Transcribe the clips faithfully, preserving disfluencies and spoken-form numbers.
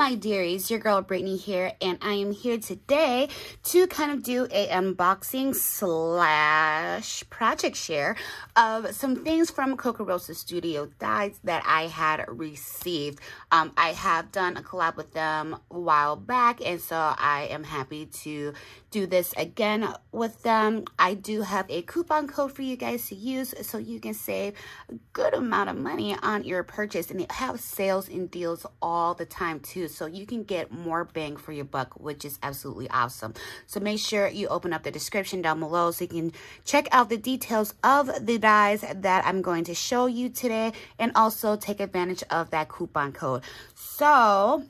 my dearies, your girl Brittany here, and I am here today to kind of do a unboxing slash project share of some things from Kokorosa Studio Dyes that I had received. Um, I have done a collab with them a while back, and so I am happy to do this again with them. I do have a coupon code for you guys to use so you can save a good amount of money on your purchase, and they have sales and deals all the time too, so you can get more bang for your buck, which is absolutely awesome. So make sure you open up the description down below so you can check out the details of the dyes that I'm going to show you today, and also take advantage of that coupon code. So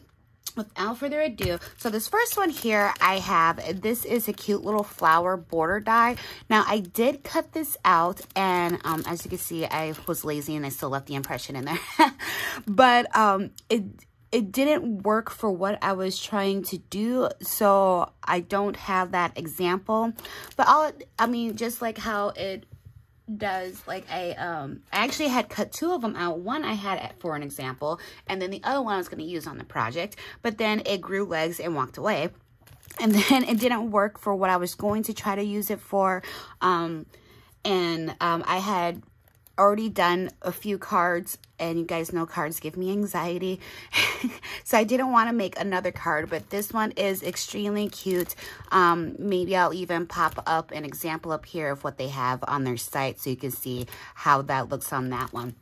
without further ado, so this first one here I have, this is a cute little flower border die. Now I did cut this out, and um, as you can see, I was lazy and I still left the impression in there. But um, it it didn't work for what I was trying to do, so I don't have that example. But all I mean, just like how it does, like I um I actually had cut two of them out. One I had for an example, and then the other one I was going to use on the project, but then it grew legs and walked away, and then it didn't work for what I was going to try to use it for. Um and um I had already done a few cards, and you guys know cards give me anxiety. So I didn't want to make another card, but this one is extremely cute. Um, maybe I'll even pop up an example up here of what they have on their site so you can see how that looks on that one.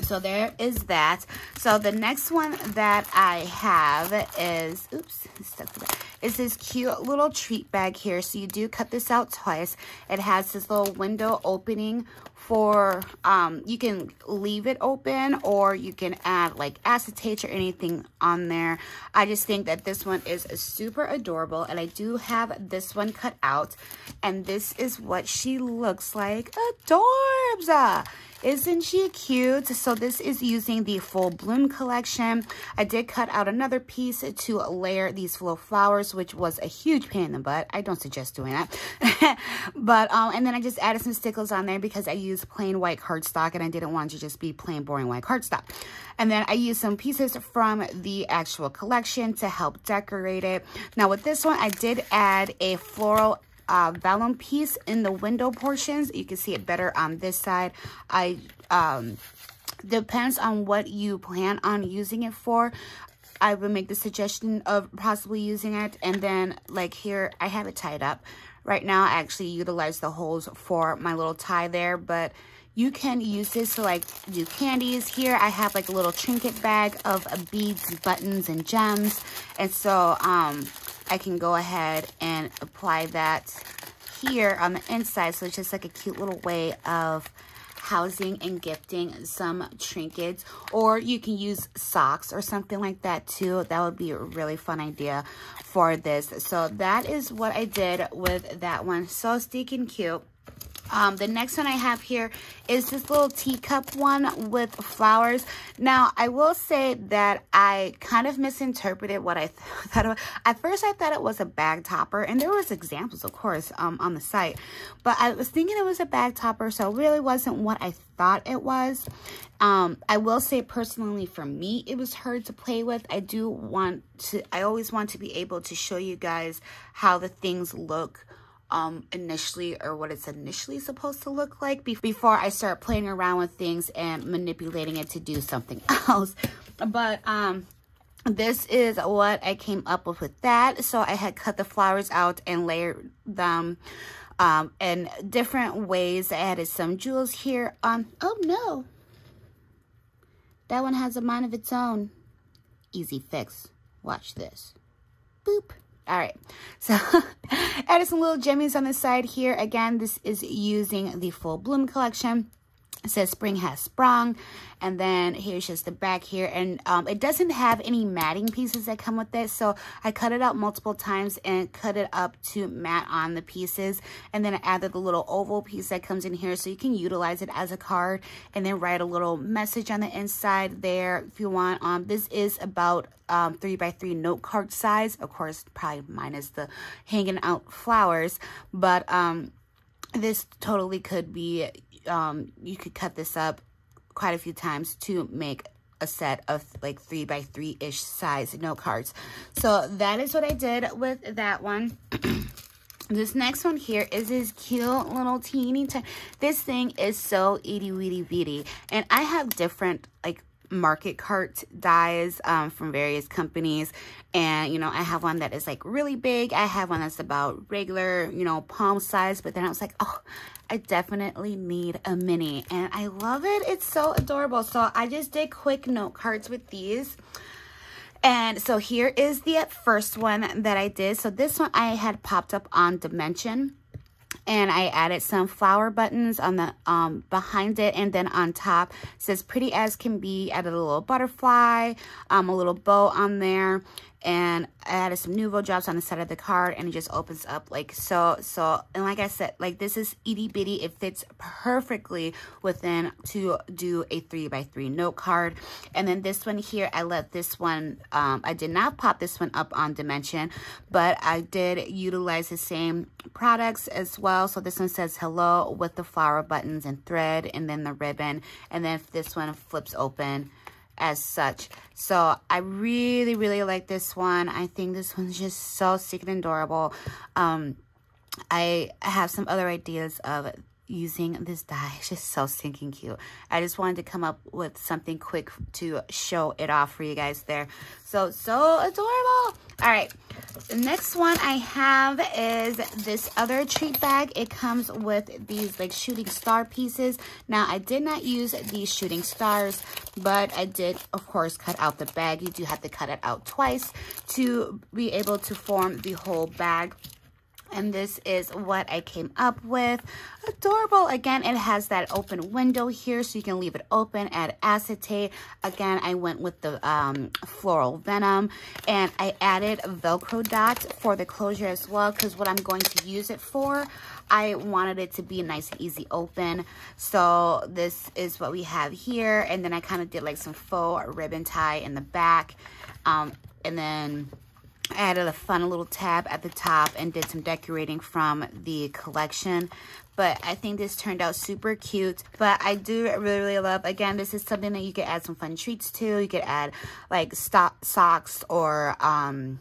So there is that. So the next one that I have is, oops, stuck to that, is this cute little treat bag here. So you do cut this out twice. It has this little window opening for, um, you can leave it open or you can add like acetate or anything on there. I just think that this one is super adorable, and I do have this one cut out, and this is what she looks like. Adorbs! Isn't she cute? So this is using the Full Bloom collection. I did cut out another piece to layer these little flowers, which was a huge pain in the butt. I don't suggest doing that. But um, and then I just added some stickles on there because I used plain white cardstock, and I didn't want to just be plain boring white cardstock. And then I used some pieces from the actual collection to help decorate it. Now with this one, I did add a floral Uh, vellum piece in the window portions. You can see it better on this side. I um, depends on what you plan on using it for. I would make the suggestion of possibly using it, and then like here I have it tied up right now. I actually utilize the holes for my little tie there, but you can use this to like do candies. Here I have like a little trinket bag of beads, buttons, and gems, and so um I can go ahead and apply that here on the inside. So it's just like a cute little way of housing and gifting some trinkets, or you can use socks or something like that too. That would be a really fun idea for this. So that is what I did with that one. So stinking cute. Um, the next one I have here is this little teacup one with flowers. Now, I will say that I kind of misinterpreted what I th thought of. At first, I thought it was a bag topper, and there was examples, of course, um, on the site. But I was thinking it was a bag topper, so it really wasn't what I thought it was. Um, I will say personally for me, it was hard to play with. I do want to, I always want to be able to show you guys how the things look Um, initially, or what it's initially supposed to look like be before I start playing around with things and manipulating it to do something else. But um, this is what I came up with with that. So I had cut the flowers out and layered them um, in different ways. I added some jewels here. Um, oh no, that one has a mind of its own. Easy fix. Watch this. Boop. All right, so added some little jimmies on the side here. Again, this is using the Full Bloom collection. It says spring has sprung. And then here's just the back here. And um, it doesn't have any matting pieces that come with it. So I cut it out multiple times and cut it up to mat on the pieces. And then I added the little oval piece that comes in here so you can utilize it as a card. And then write a little message on the inside there if you want. Um, this is about um, three by three note card size. Of course, probably minus the hanging out flowers. But um, this totally could be, um, you could cut this up quite a few times to make a set of like three by three ish size note cards. So that is what I did with that one. This next one here is this cute little teeny tiny. This thing is so itty weedy bitty, and I have different like market cart dyes um, from various companies, and you know, I have one that is like really big, I have one that's about regular, you know, palm size, but then I was like, oh, I definitely need a mini, and I love it. It's so adorable. So I just did quick note cards with these. And so here is the first one that I did. So this one I had popped up on Dimension, and I added some flower buttons on the um behind it, and then on top it says pretty as can be, added a little butterfly, um a little bow on there, and I added some Nouveau drops on the side of the card, and it just opens up like so. So, and like I said, like this is itty bitty. It fits perfectly within to do a three by three note card. And then this one here, I let this one, um, I did not pop this one up on Dimension, but I did utilize the same products as well. So this one says hello with the flower buttons and thread, and then the ribbon. And then if this one flips open, as such. So I really, really like this one. I think this one's just so sick and adorable. Um, I have some other ideas of using this dye. It's just so stinking cute. I just wanted to come up with something quick to show it off for you guys there. So, so adorable. All right, the next one I have is this other treat bag. It comes with these like shooting star pieces. Now, I did not use these shooting stars, but I did, of course, cut out the bag. You do have to cut it out twice to be able to form the whole bag. And this is what I came up with. Adorable. Again, it has that open window here, so you can leave it open, add acetate. Again, I went with the um, floral venom, and I added Velcro dot for the closure as well, because what I'm going to use it for, I wanted it to be nice and easy open. So this is what we have here. And then I kind of did like some faux ribbon tie in the back. Um, and then I added a fun little tab at the top and did some decorating from the collection. But I think this turned out super cute. But I do really, really love, again, this is something that you could add some fun treats to. You could add like stock socks or um,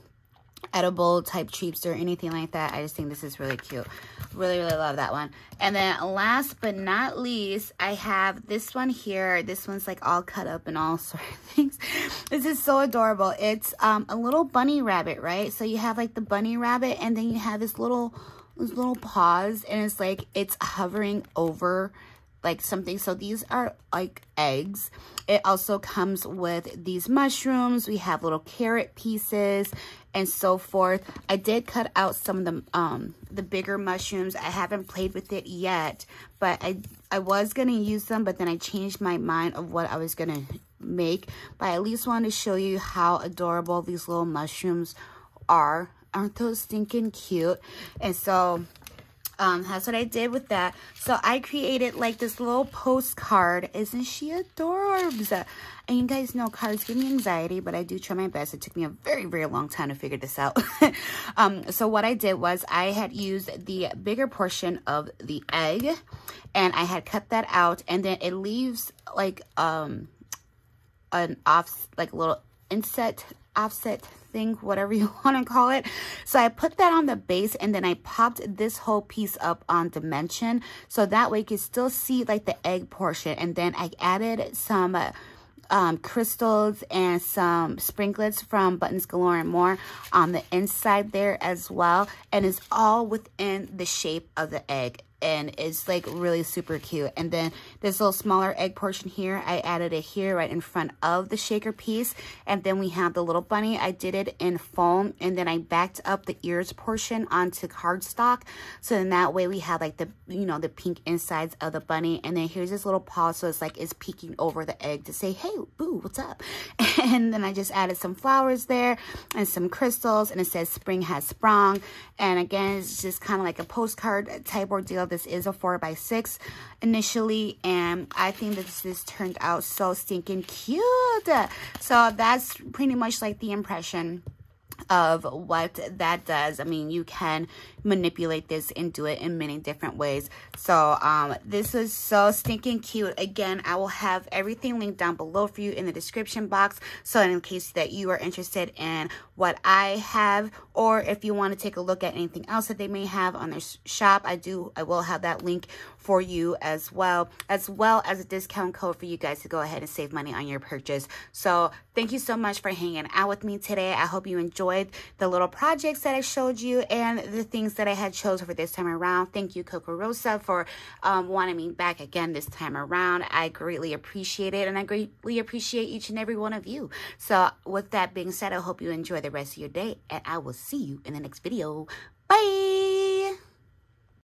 edible type treats or anything like that. I just think this is really cute. Really, really love that one. And then last but not least, I have this one here. This one's like all cut up and all sort of things. This is so adorable. It's um, a little bunny rabbit, right? So you have like the bunny rabbit, and then you have this little, this little paws, and it's like it's hovering over like something. So these are like eggs. It also comes with these mushrooms. We have little carrot pieces and so forth. I did cut out some of the um the bigger mushrooms. I haven't played with it yet, but I I was gonna use them, but then I changed my mind of what I was gonna make. But I at least wanted to show you how adorable these little mushrooms are. Aren't those stinking cute? And so Um, that's what I did with that. So I created like this little postcard. Isn't she adorbs? And you guys know cards give me anxiety, but I do try my best. It took me a very, very long time to figure this out. um, so what I did was I had used the bigger portion of the egg, and I had cut that out, and then it leaves like um an off like little inset offset thing, whatever you want to call it. So I put that on the base, and then I popped this whole piece up on Dimension, so that way you can still see like the egg portion. And then I added some uh, um, crystals and some sprinklets from Buttons Galore and More on the inside there as well, and it's all within the shape of the egg, and it's like really super cute. And then this little smaller egg portion here, I added it here right in front of the shaker piece. And then we have the little bunny. I did it in foam, and then I backed up the ears portion onto cardstock, so then that way we have like the, you know, the pink insides of the bunny. And then here's this little paw, so it's like it's peeking over the egg to say, hey boo, what's up? And then I just added some flowers there and some crystals, and it says spring has sprung. And again, it's just kind of like a postcard type ordeal. This is a four by six initially, and I think that this, this turned out so stinking cute. So that's pretty much like the impression of what that does. I mean, you can manipulate this and do it in many different ways. So um, this is so stinking cute. Again, I will have everything linked down below for you in the description box. So in case that you are interested in what I have, or if you want to take a look at anything else that they may have on their shop, I do, I will have that link for you as well, as well as a discount code for you guys to go ahead and save money on your purchase. So thank you so much for hanging out with me today. I hope you enjoyed the little projects that I showed you and the things that I had chose for this time around. Thank you, Kokorosa, for um, wanting me back again this time around. I greatly appreciate it, and I greatly appreciate each and every one of you. So with that being said, I hope you enjoy the rest of your day, and I will see you in the next video. Bye!